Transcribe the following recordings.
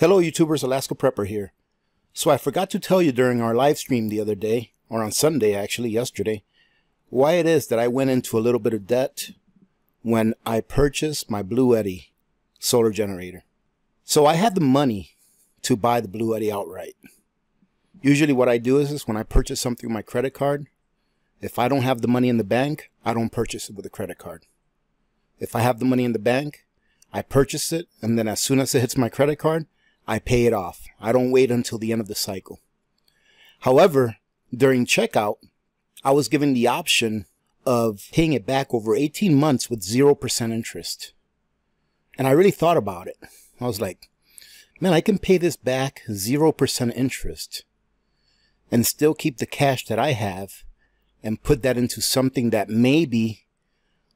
Hello YouTubers, Alaska Prepper here. So I forgot to tell you during our live stream the other day, or on Sunday actually, yesterday, why it is that I went into a little bit of debt when I purchased my Bluetti solar generator. So I had the money to buy the Bluetti outright. Usually what I do is when I purchase something with my credit card, if I don't have the money in the bank, I don't purchase it with a credit card. If I have the money in the bank, I purchase it, and then as soon as it hits my credit card, I pay it off. I don't wait until the end of the cycle. However, during checkout, I was given the option of paying it back over 18 months with 0% interest. And I really thought about it. I was like, man, I can pay this back 0% interest and still keep the cash that I have and put that into something that maybe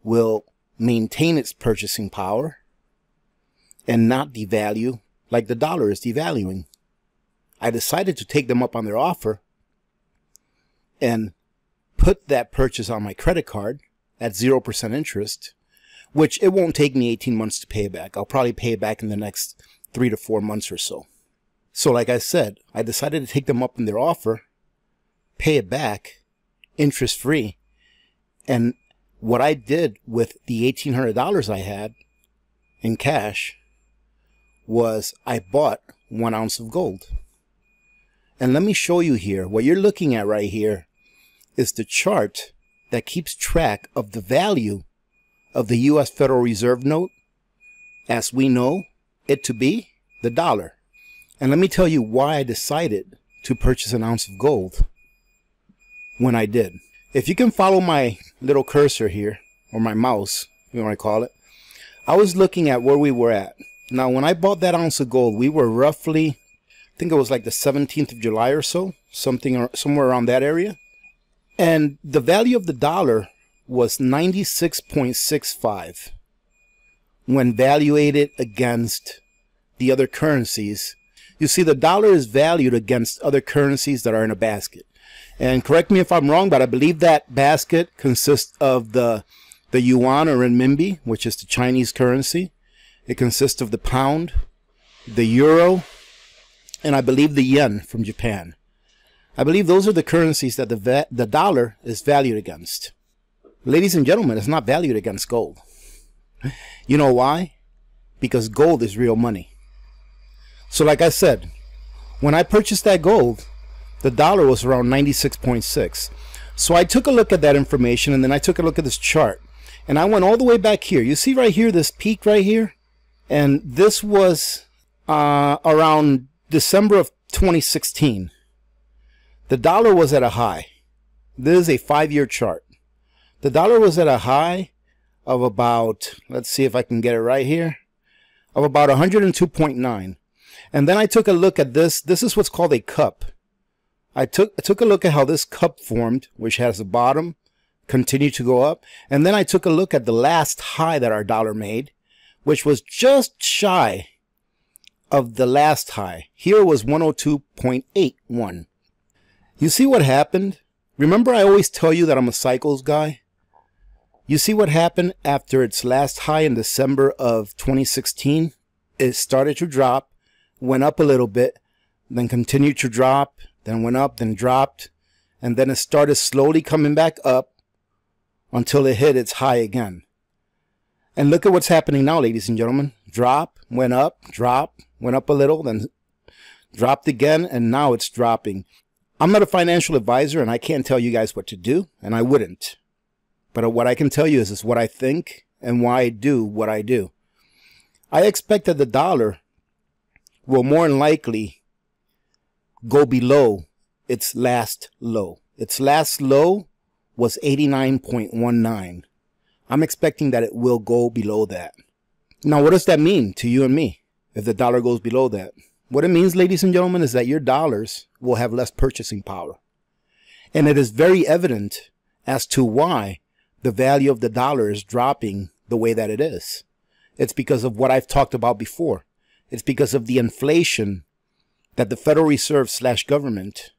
will maintain its purchasing power and not devalue like the dollar is devaluing. I decided to take them up on their offer and put that purchase on my credit card at 0% interest, which it won't take me 18 months to pay back. I'll probably pay it back in the next 3 to 4 months or so. So like I said, I decided to take them up on their offer, pay it back interest free. And what I did with the $1,800 I had in cash was I bought 1 ounce of gold. And let me show you here. What you're looking at right here is the chart that keeps track of the value of the U.S. Federal Reserve note as we know it to be the dollar. And let me tell you why I decided to purchase an ounce of gold when I did. If you can follow my little cursor here, or my mouse, you know what I call it, I was looking at where we were at. Now, when I bought that ounce of gold, we were roughly, I think it was like the 17th of July or so, somewhere around that area. And the value of the dollar was 96.65 when valuated against the other currencies. You see, the dollar is valued against other currencies that are in a basket. And correct me if I'm wrong, but I believe that basket consists of the yuan or renminbi, which is the Chinese currency. It consists of the pound, the euro, and I believe the yen from Japan. I believe those are the currencies that the dollar is valued against. Ladies and gentlemen, it's not valued against gold. You know why? Because gold is real money. So like I said, when I purchased that gold, the dollar was around 96.6. So I took a look at that information, and then I took a look at this chart. And I went all the way back here. You see right here, this peak right here? And this was around December of 2016. The dollar was at a high. This is a 5-year chart. The dollar was at a high of about, let's see if I can get it right here, of about 102.9. And then I took a look at this. This is what's called a cup. I took a look at how this cup formed, which has a bottom, continued to go up. And then I took a look at the last high that our dollar made, which was just shy of the last high. Here was 102.81. You see what happened? Remember I always tell you that I'm a cycles guy? You see what happened after its last high in December of 2016? It started to drop, went up a little bit, then continued to drop, then went up, then dropped, and then it started slowly coming back up until it hit its high again. And look at what's happening now, ladies and gentlemen. Drop, went up a little, then dropped again, and now it's dropping. I'm not a financial advisor, and I can't tell you guys what to do, and I wouldn't. But what I can tell you is what I think and why I do what I do. I expect that the dollar will more than likely go below its last low. Its last low was 89.19. I'm expecting that it will go below that. Now, what does that mean to you and me if the dollar goes below that? What it means, ladies and gentlemen, is that your dollars will have less purchasing power. And it is very evident as to why the value of the dollar is dropping the way that it is. It's because of what I've talked about before. It's because of the inflation that the Federal Reserve / government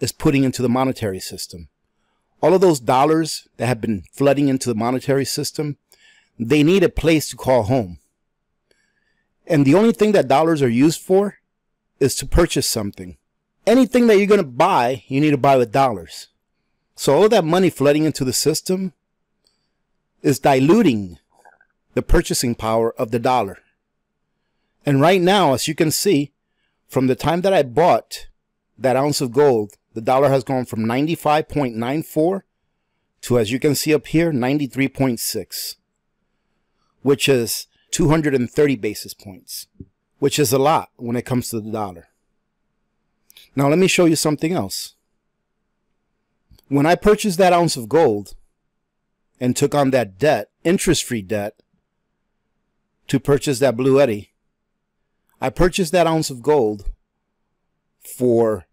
is putting into the monetary system. All of those dollars that have been flooding into the monetary system, they need a place to call home. And the only thing that dollars are used for is to purchase something. Anything that you're going to buy, you need to buy with dollars. So all that money flooding into the system is diluting the purchasing power of the dollar. And right now, as you can see, from the time that I bought that ounce of gold, the dollar has gone from 95.94 to, as you can see up here, 93.6, which is 230 basis points, which is a lot when it comes to the dollar. Now, let me show you something else. When I purchased that ounce of gold and took on that debt, interest-free debt, to purchase that Bluetti, I purchased that ounce of gold for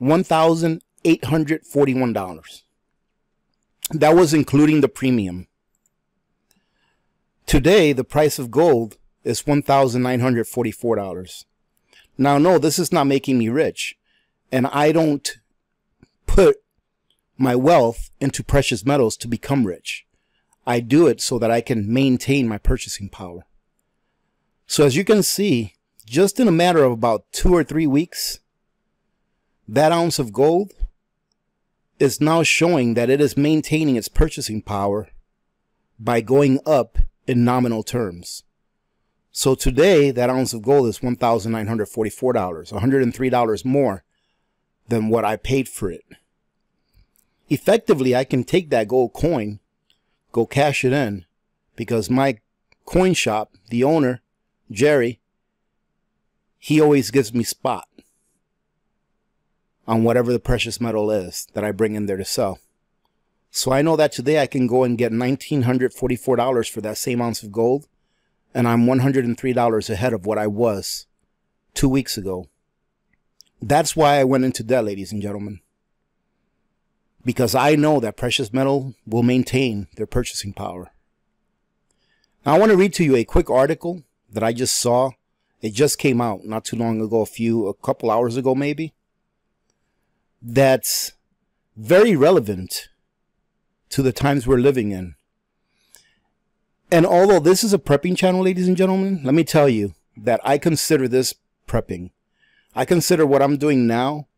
$1,841. That was including the premium. Today, the price of gold is $1,944. Now, no, this is not making me rich, and I don't put my wealth into precious metals to become rich. I do it so that I can maintain my purchasing power. So as you can see, just in a matter of about 2 or 3 weeks, that ounce of gold is now showing that it is maintaining its purchasing power by going up in nominal terms. So today, that ounce of gold is $1,944, $103 more than what I paid for it. Effectively, I can take that gold coin, go cash it in, because my coin shop, the owner, Jerry, he always gives me spot on whatever the precious metal is that I bring in there to sell. So I know that today I can go and get $1,944 for that same ounce of gold, and I'm $103 ahead of what I was 2 weeks ago. That's why I went into debt, ladies and gentlemen, because I know that precious metal will maintain their purchasing power. Now, I want to read to you a quick article that I just saw. It just came out not too long ago, a couple hours ago maybe, that's very relevant to the times we're living in. And although this is a prepping channel, ladies and gentlemen, let me tell you that I consider this prepping. I consider what I'm doing now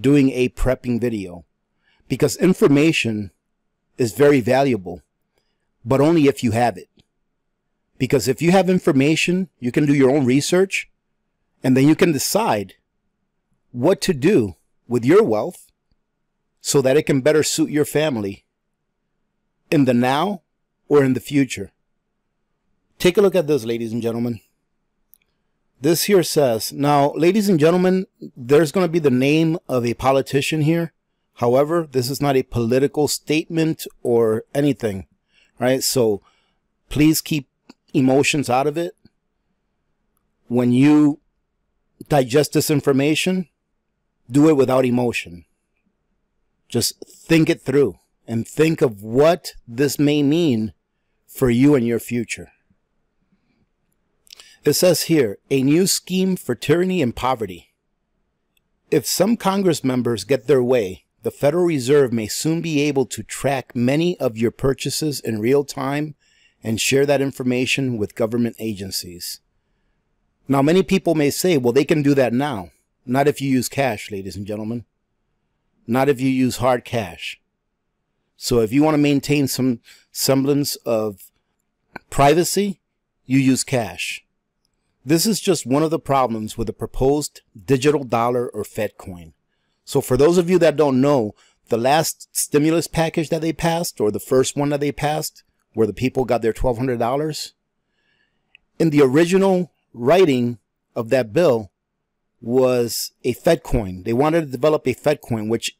doing a prepping video, because information is very valuable, but only if you have it. Because if you have information, you can do your own research, and then you can decide what to do with your wealth so that it can better suit your family in the now or in the future. Take a look at this, ladies and gentlemen. This here says, now, ladies and gentlemen, there's going to be the name of a politician here. However, this is not a political statement or anything, right? So please keep emotions out of it. When you digest this information, do it without emotion. Just think it through and think of what this may mean for you and your future. It says here, a new scheme for tyranny and poverty. If some Congress members get their way, the Federal Reserve may soon be able to track many of your purchases in real time and share that information with government agencies. Now, many people may say, well, they can do that now. Not if you use cash, ladies and gentlemen. Not if you use hard cash. So if you want to maintain some semblance of privacy, you use cash. This is just one of the problems with the proposed digital dollar or FedCoin. So for those of you that don't know, the last stimulus package that they passed, or the first one that they passed, where the people got their $1,200, in the original writing of that bill was a FedCoin. They wanted to develop a FedCoin, which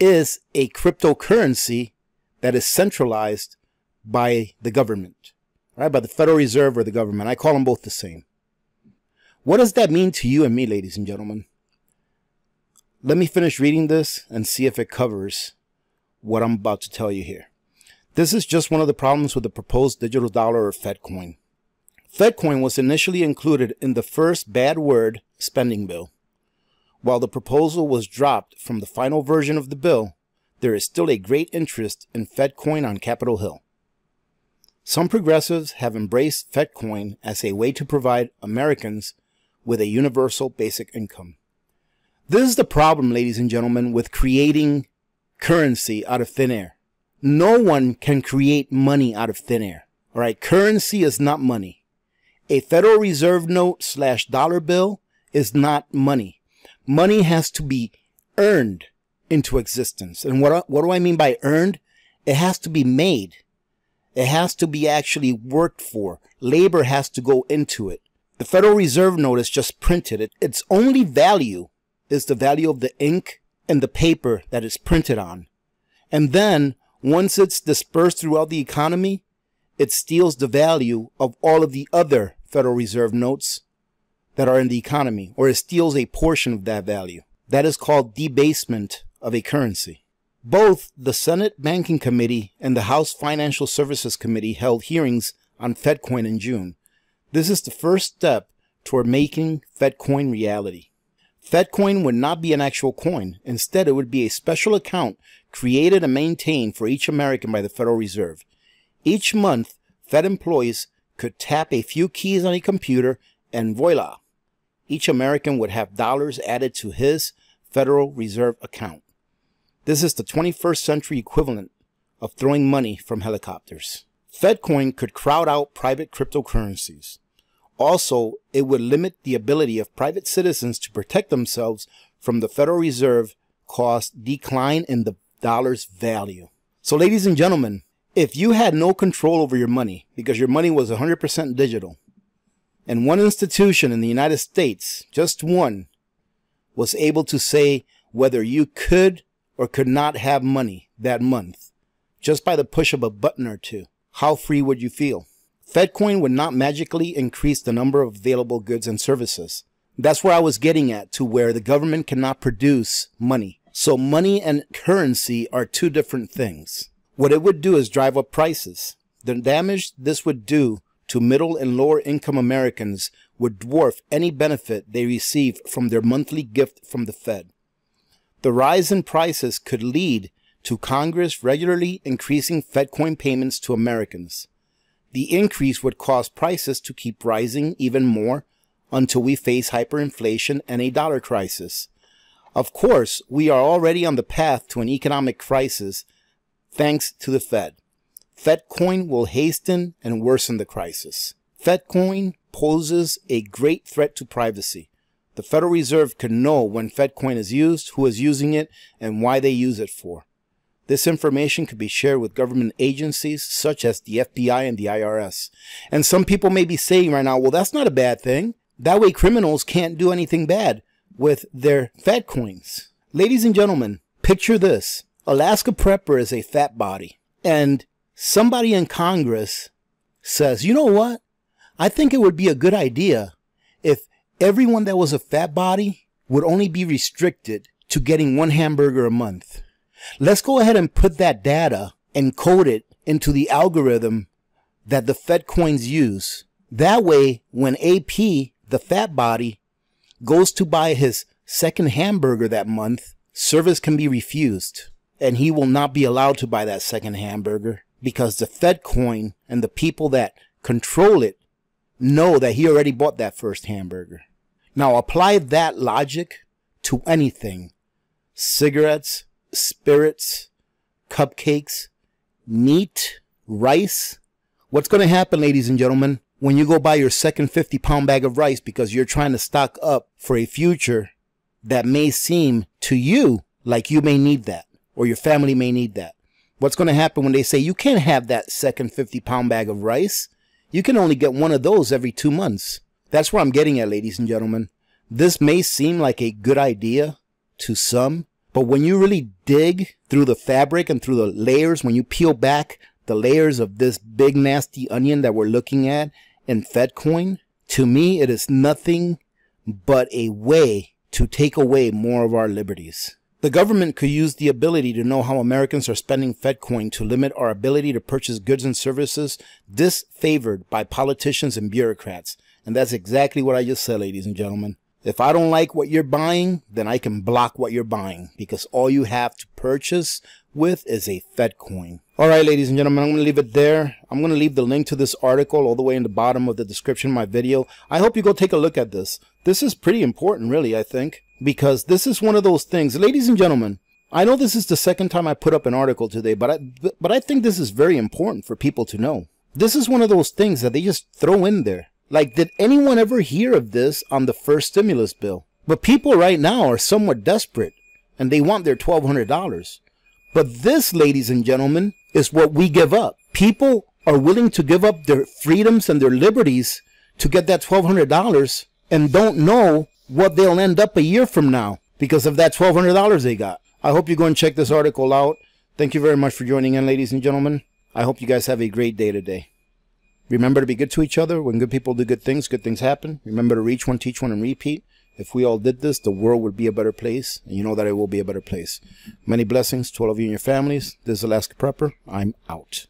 is a cryptocurrency that is centralized by the government, right? By the Federal Reserve or the government. I call them both the same. What does that mean to you and me, ladies and gentlemen? Let me finish reading this and see if it covers what I'm about to tell you here. This is just one of the problems with the proposed digital dollar or FedCoin. FedCoin was initially included in the first bad word spending bill. While the proposal was dropped from the final version of the bill, there is still a great interest in FedCoin on Capitol Hill. Some progressives have embraced FedCoin as a way to provide Americans with a universal basic income. This is the problem, ladies and gentlemen, with creating currency out of thin air. No one can create money out of thin air. All right, currency is not money. A Federal Reserve note slash dollar bill is not money. Money has to be earned into existence. And what do I mean by earned? It has to be made. It has to be actually worked for. Labor has to go into it. The Federal Reserve note is just printed. Its only value is the value of the ink and the paper that it's printed on. And then once it's dispersed throughout the economy, it steals the value of all of the other Federal Reserve notes that are in the economy, or it steals a portion of that value. That is called debasement of a currency. Both the Senate Banking Committee and the House Financial Services Committee held hearings on FedCoin in June. This is the first step toward making FedCoin reality. FedCoin would not be an actual coin. Instead, it would be a special account created and maintained for each American by the Federal Reserve. Each month, Fed employees could tap a few keys on a computer and voila. Each American would have dollars added to his Federal Reserve account. This is the 21st century equivalent of throwing money from helicopters. FedCoin could crowd out private cryptocurrencies. Also, it would limit the ability of private citizens to protect themselves from the Federal Reserve caused decline in the dollar's value. So ladies and gentlemen, if you had no control over your money because your money was 100% digital, and one institution in the United States, just one, was able to say whether you could or could not have money that month, just by the push of a button or two, how free would you feel? FedCoin would not magically increase the number of available goods and services. That's where I was getting at, to where the government cannot produce money. So money and currency are two different things. What it would do is drive up prices. The damage this would do to middle and lower income Americans would dwarf any benefit they receive from their monthly gift from the Fed. The rise in prices could lead to Congress regularly increasing FedCoin payments to Americans. The increase would cause prices to keep rising even more until we face hyperinflation and a dollar crisis. Of course, we are already on the path to an economic crisis thanks to the Fed. FedCoin will hasten and worsen the crisis. FedCoin poses a great threat to privacy. The Federal Reserve can know when FedCoin is used, who is using it, and why they use it for. This information could be shared with government agencies such as the FBI and the IRS. And some people may be saying right now, well, that's not a bad thing. That way criminals can't do anything bad with their Fed coins. Ladies and gentlemen, picture this. Alaska Prepper is a fat body. And somebody in Congress says, you know what? I think it would be a good idea if everyone that was a fat body would only be restricted to getting one hamburger a month. Let's go ahead and put that data and code it into the algorithm that the Fed coins use. That way, when AP, the fat body, goes to buy his second hamburger that month, service can be refused and he will not be allowed to buy that second hamburger because the Fed coin and the people that control it know that he already bought that first hamburger. Now apply that logic to anything. Cigarettes, spirits, cupcakes, meat, rice. What's going to happen, ladies and gentlemen, when you go buy your second 50-pound bag of rice because you're trying to stock up for a future that may seem to you like you may need that or your family may need that? What's going to happen when they say you can't have that second 50-pound bag of rice? You can only get one of those every 2 months. That's where I'm getting at, ladies and gentlemen. This may seem like a good idea to some, but when you really dig through the fabric and through the layers, when you peel back the layers of this big nasty onion that we're looking at in FedCoin, to me, it is nothing but a way to take away more of our liberties. The government could use the ability to know how Americans are spending FedCoin to limit our ability to purchase goods and services disfavored by politicians and bureaucrats. And that's exactly what I just said, ladies and gentlemen. If I don't like what you're buying, then I can block what you're buying because all you have to purchase with is a FedCoin. All right, ladies and gentlemen, I'm going to leave it there. I'm going to leave the link to this article all the way in the bottom of the description of my video. I hope you go take a look at this. This is pretty important, really, I think, because this is one of those things. Ladies and gentlemen, I know this is the second time I put up an article today, but I think this is very important for people to know. This is one of those things that they just throw in there. Like, did anyone ever hear of this on the first stimulus bill? But people right now are somewhat desperate, and they want their $1,200. But this, ladies and gentlemen, is what we give up. People are willing to give up their freedoms and their liberties to get that $1,200 and don't know what they'll end up a year from now because of that $1,200 they got. I hope you go and check this article out. Thank you very much for joining in, ladies and gentlemen. I hope you guys have a great day today. Remember to be good to each other. When good people do good things happen. Remember to reach one, teach one, and repeat. If we all did this, the world would be a better place, and you know that it will be a better place. Many blessings to all of you and your families. This is Alaska Prepper. I'm out.